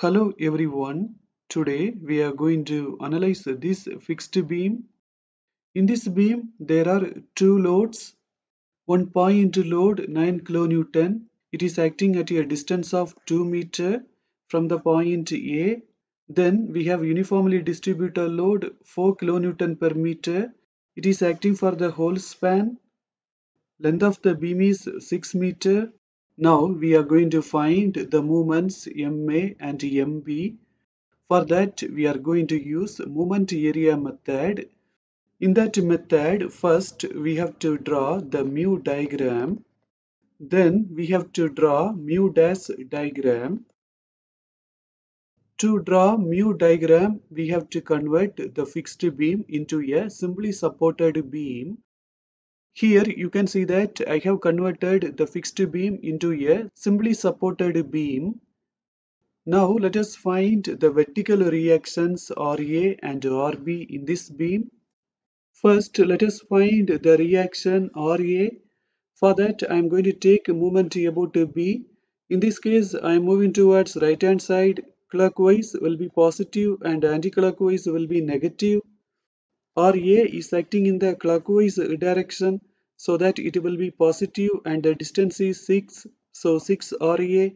Hello everyone, today we are going to analyze this fixed beam. In this beam there are two loads. One point load 9 kN. It is acting at a distance of 2 meter from the point A. Then we have uniformly distributed load 4 kN per meter. It is acting for the whole span. Length of the beam is 6 meter. Now we are going to find the moments MA and MB. For that we are going to use moment area method. In that method, first we have to draw the mu diagram. Then we have to draw mu dash diagram. To draw mu diagram, we have to convert the fixed beam into a simply supported beam. Here you can see that I have converted the fixed beam into a simply supported beam. Now let us find the vertical reactions RA and RB in this beam. First let us find the reaction RA. For that I am going to take a moment about B. In this case I am moving towards right hand side. Clockwise will be positive and anti-clockwise will be negative. RA is acting in the clockwise direction, so that it will be positive and the distance is 6, so 6 RA.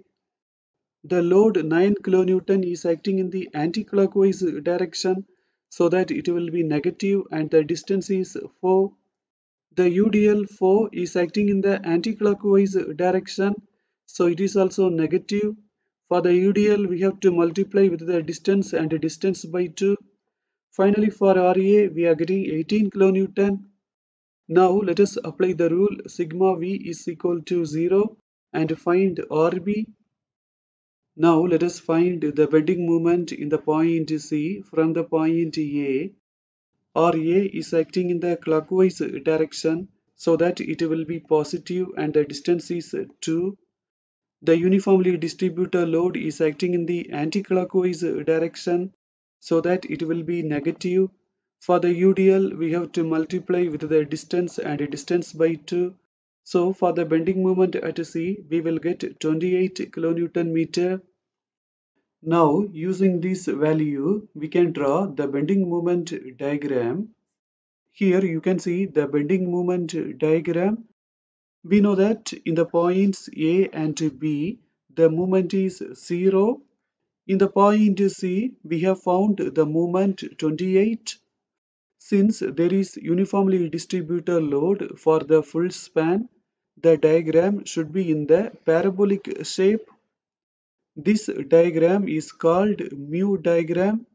The load 9 kN is acting in the anti-clockwise direction, so that it will be negative and the distance is 4. The UDL 4 is acting in the anti-clockwise direction, so it is also negative. For the UDL, we have to multiply with the distance and distance by 2. Finally, for RA, we are getting 18 kN. Now, let us apply the rule sigma V is equal to 0 and find RB. Now, let us find the bending moment in the point C from the point A. RA is acting in the clockwise direction, so that it will be positive and the distance is 2. The uniformly distributed load is acting in the anti-clockwise direction, so that it will be negative. For the UDL, we have to multiply with the distance and distance by 2. So for the bending moment at C, we will get 28 kN. Now using this value, we can draw the bending moment diagram. Here you can see the bending moment diagram. We know that in the points A and B, the moment is 0. In the point C, we have found the moment 28. Since there is uniformly distributed load for the full span, the diagram should be in the parabolic shape. This diagram is called mu diagram.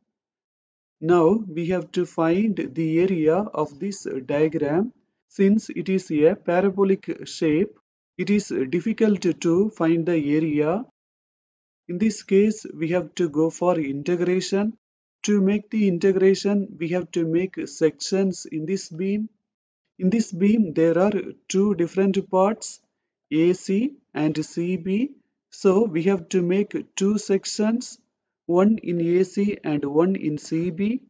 Now we have to find the area of this diagram. Since it is a parabolic shape, it is difficult to find the area. In this case, we have to go for integration. To make the integration, we have to make sections in this beam. In this beam, there are two different parts, AC and CB. So we have to make two sections, one in AC and one in CB.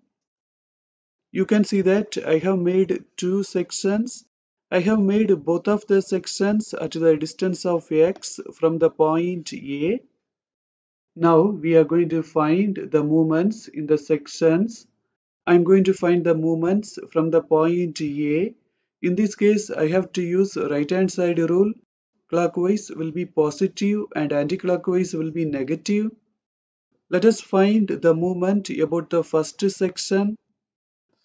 You can see that I have made two sections. I have made both of the sections at the distance of x from the point A. Now we are going to find the moments in the sections. I am going to find the moments from the point A. In this case, I have to use right hand side rule. Clockwise will be positive and anti-clockwise will be negative. Let us find the moment about the first section.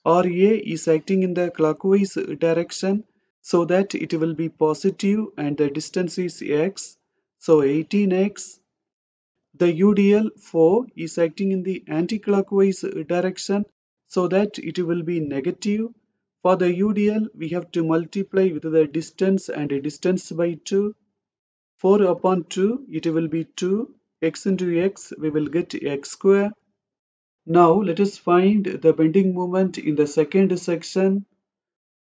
RA is acting in the clockwise direction, so that it will be positive and the distance is x, so 18x. The UDL 4 is acting in the anti-clockwise direction, so that it will be negative. For the UDL, we have to multiply with the distance and distance by 2. 4 upon 2, it will be 2. X into x, we will get x square. Now let us find the bending moment in the second section.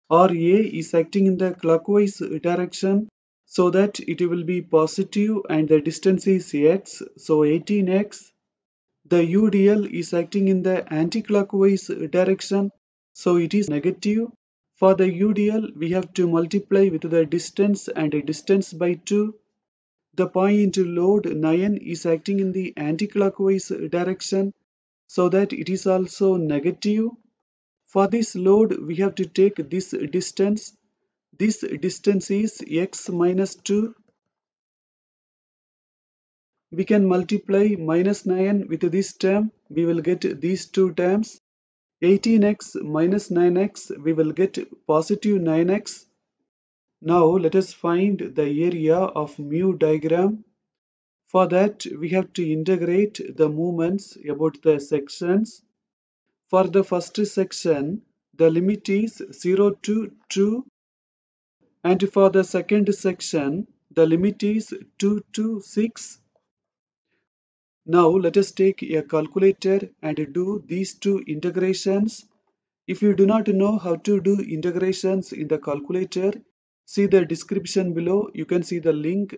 RA is acting in the clockwise direction, so that it will be positive and the distance is x, so 18x. The UDL is acting in the anti-clockwise direction, so it is negative. For the UDL, we have to multiply with the distance and distance by 2. the point load 9 is acting in the anti-clockwise direction, so that it is also negative. For this load, we have to take this distance. This distance is x minus 2. We can multiply minus 9 with this term. We will get these two terms. 18x minus 9x, we will get positive 9x. Now let us find the area of mu diagram. For that, we have to integrate the movements about the sections. For the first section, the limit is 0 to 2. And for the second section, the limit is 2 to 6. Now let us take a calculator and do these two integrations. If you do not know how to do integrations in the calculator, see the description below. You can see the link.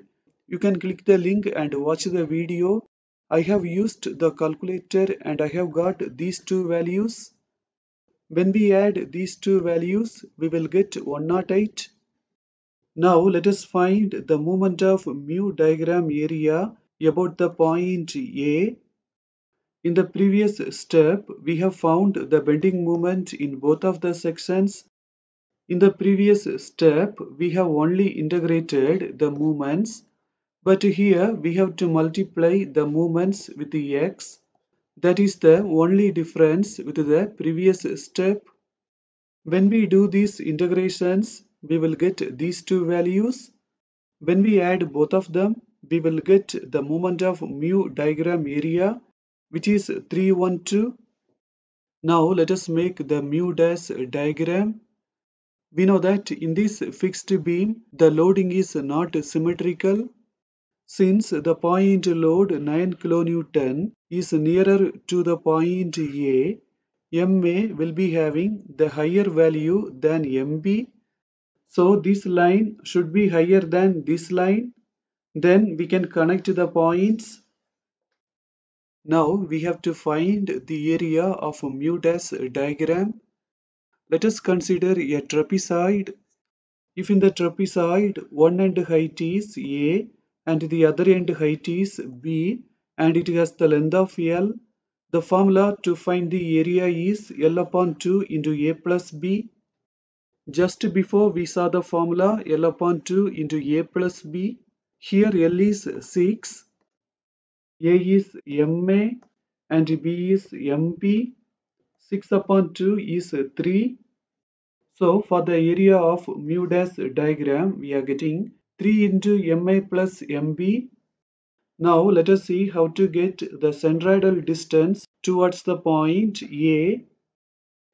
You can click the link and watch the video. I have used the calculator and I have got these two values. When we add these two values, we will get 108. Now let us find the movement of mu diagram area about the point A. In the previous step, we have found the bending moment in both of the sections. In the previous step, we have only integrated the moments, but here we have to multiply the moments with the x. That is the only difference with the previous step. When we do these integrations, we will get these two values. When we add both of them, we will get the moment of mu diagram area, which is 312. Now let us make the mu dash diagram. We know that in this fixed beam, the loading is not symmetrical. Since the point load 9 kN is nearer to the point A, MA will be having the higher value than MB. So this line should be higher than this line. Then we can connect the points. Now we have to find the area of mu dash diagram. Let us consider a trapezoid. If in the trapezoid one end height is A and the other end height is B and it has the length of L, the formula to find the area is L upon 2 into A plus B. Just before we saw the formula L upon 2 into A plus B. Here L is 6, A is MA and B is MP. 6 upon 2 is 3. So for the area of mu dash diagram, we are getting 3 into MA plus MB. Now let us see how to get the centroidal distance towards the point A.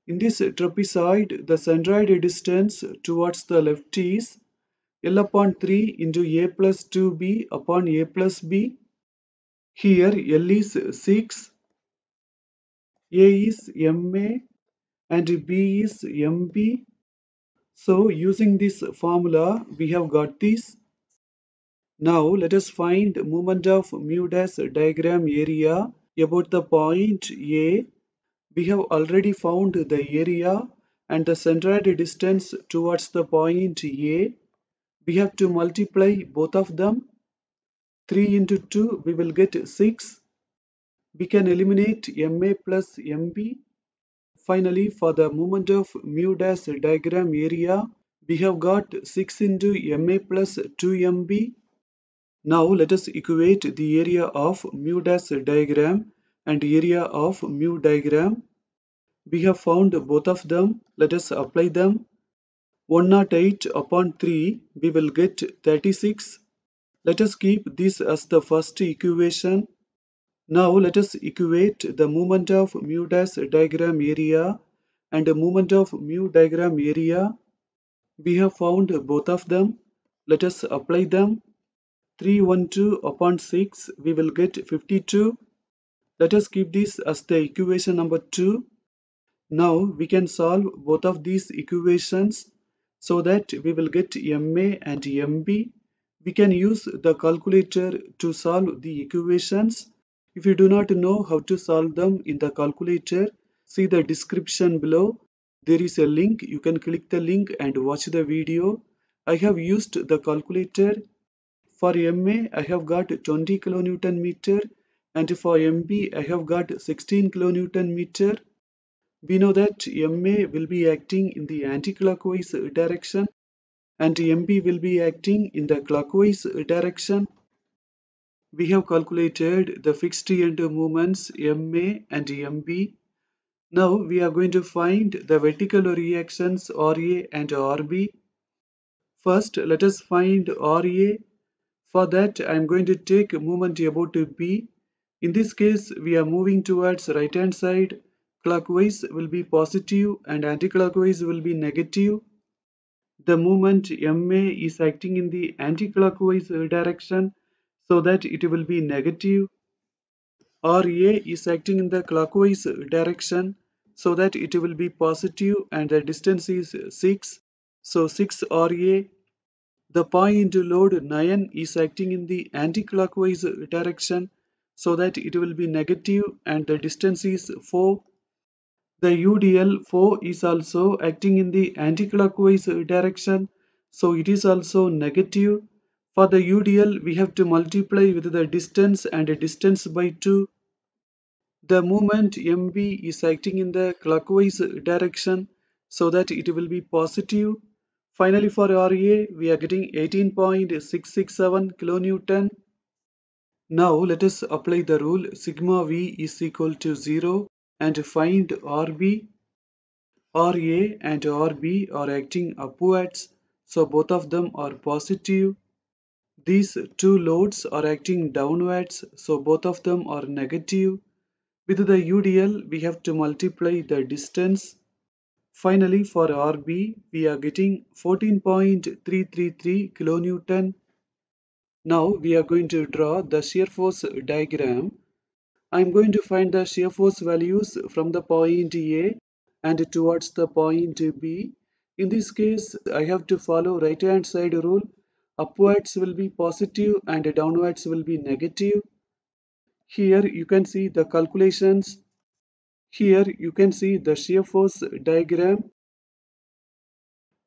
In this trapezoid, the centroid distance towards the left is L upon 3 into A plus 2B upon A plus B. Here L is 6, A is MA and B is MB. So using this formula, we have got this. Now let us find movement of mu dash diagram area about the point A. We have already found the area and the centroid distance towards the point A. We have to multiply both of them. 3 into 2, we will get 6. We can eliminate MA plus MB. Finally, for the movement of mu dash diagram area, we have got 6 into MA plus 2MB. Now let us equate the area of mu dash diagram and area of mu diagram. We have found both of them. Let us apply them. 108 upon 3, we will get 36. Let us keep this as the first equation. Now let us equate the movement of mu dash diagram area and the movement of mu diagram area. We have found both of them. Let us apply them. 312 upon 6, we will get 52. Let us keep this as the equation number 2. Now we can solve both of these equations, so that we will get MA and MB. We can use the calculator to solve the equations. If you do not know how to solve them in the calculator, see the description below. There is a link. You can click the link and watch the video. I have used the calculator. For MA, I have got 20 kilonewton meter, and for MB, I have got 16 kilonewton meter. We know that MA will be acting in the anti-clockwise direction, and MB will be acting in the clockwise direction. We have calculated the fixed end moments MA and MB. Now we are going to find the vertical reactions RA and RB. First, let us find RA. For that, I am going to take moment about B. In this case, we are moving towards right hand side. Clockwise will be positive and anticlockwise will be negative. The moment MA is acting in the anticlockwise direction, so that it will be negative. RA is acting in the clockwise direction, so that it will be positive, and the distance is 6, so 6 RA. The point load 9 is acting in the anti-clockwise direction, so that it will be negative, and the distance is 4. The UDL 4 is also acting in the anti-clockwise direction, so it is also negative. For the UDL, we have to multiply with the distance and a distance by 2. The moment MB is acting in the clockwise direction, so that it will be positive. Finally, for RA, we are getting 18.667 kilonewton. Now, let us apply the rule sigma V is equal to 0 and find RB. RA and RB are acting upwards, so both of them are positive. These two loads are acting downwards, so both of them are negative. With the UDL, we have to multiply the distance. Finally, for RB, we are getting 14.333 kilonewton. Now we are going to draw the shear force diagram. I am going to find the shear force values from the point A and towards the point B. In this case, I have to follow right hand side rule. Upwards will be positive and downwards will be negative. Here you can see the calculations. Here you can see the shear force diagram.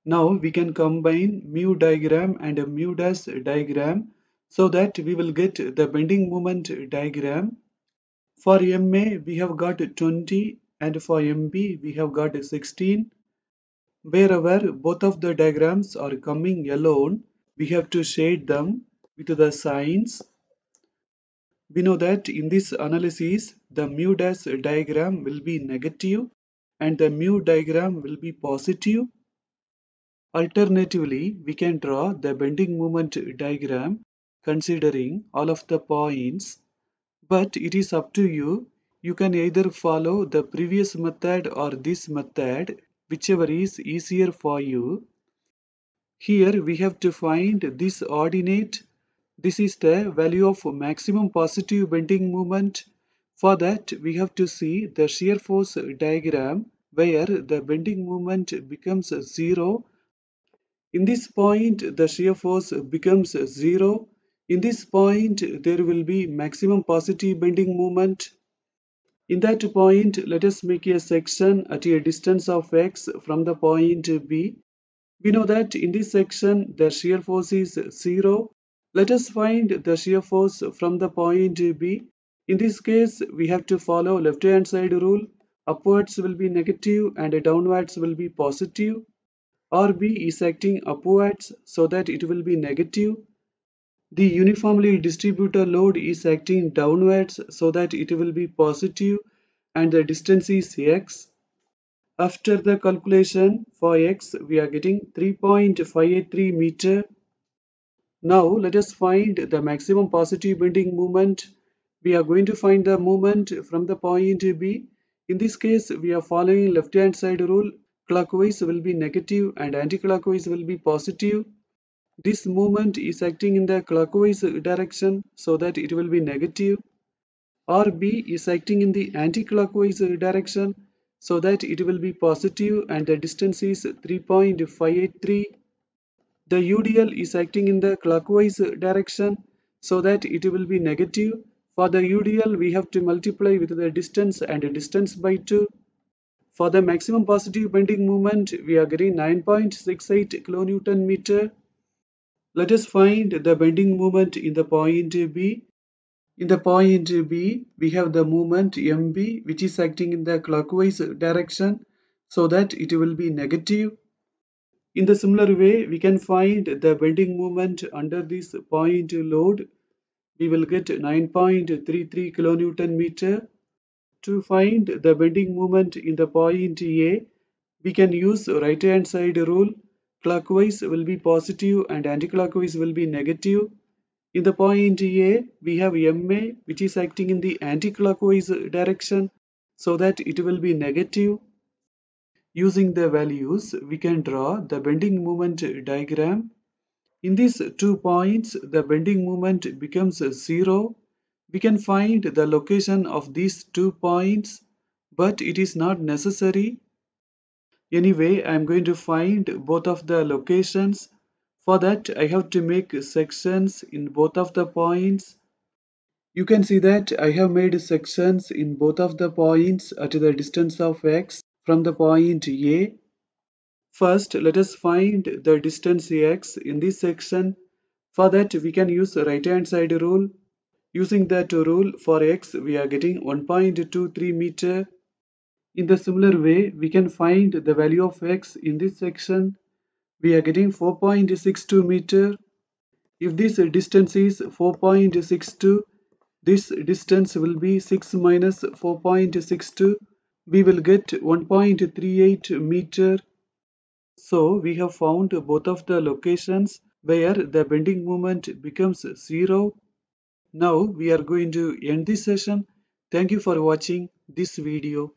Now we can combine mu diagram and a mu dash diagram so that we will get the bending moment diagram. For MA we have got 20 and for MB we have got 16. Wherever both of the diagrams are coming alone, we have to shade them with the signs. We know that in this analysis, the mu dash diagram will be negative and the mu diagram will be positive. Alternatively, we can draw the bending moment diagram considering all of the points. But it is up to you. You can either follow the previous method or this method, whichever is easier for you. Here we have to find this ordinate. This is the value of maximum positive bending moment. For that, we have to see the shear force diagram where the bending moment becomes 0. In this point, the shear force becomes 0. In this point, there will be maximum positive bending moment. In that point, let us make a section at a distance of x from the point B. We know that in this section the shear force is 0. Let us find the shear force from the point B. In this case, we have to follow left hand side rule. Upwards will be negative and downwards will be positive. RB is acting upwards, so that it will be negative. The uniformly distributed load is acting downwards, so that it will be positive, and the distance is x. After the calculation for x, we are getting 3.583 meter. Now let us find the maximum positive bending moment. We are going to find the moment from the point B. In this case, we are following left hand side rule. Clockwise will be negative and anti-clockwise will be positive. This moment is acting in the clockwise direction, so that it will be negative. RB is acting in the anti-clockwise direction, so that it will be positive, and the distance is 3.583. The UDL is acting in the clockwise direction, so that it will be negative. For the UDL, we have to multiply with the distance and a distance by 2. For the maximum positive bending moment, we are getting 9.68 kilonewton meter. Let us find the bending moment in the point B. In the point B, we have the moment MB, which is acting in the clockwise direction, so that it will be negative. In the similar way, we can find the bending moment under this point load. We will get 9.33 kN/m. To find the bending moment in the point A, we can use right hand side rule. Clockwise will be positive and anticlockwise will be negative. In the point A, we have MA, which is acting in the anticlockwise direction, so that it will be negative. Using the values, we can draw the bending moment diagram. In these 2 points, the bending moment becomes 0. We can find the location of these 2 points, but it is not necessary. Anyway, I am going to find both of the locations. For that, I have to make sections in both of the points. You can see that I have made sections in both of the points at the distance of x from the point A. First, let us find the distance x in this section. For that, we can use right hand side rule. Using that rule, for x we are getting 1.23 m. In the similar way, we can find the value of x in this section. We are getting 4.62 m. If this distance is 4.62, this distance will be 6 minus 4.62. We will get 1.38 m. So we have found both of the locations where the bending moment becomes 0. Now we are going to end this session. Thank you for watching this video.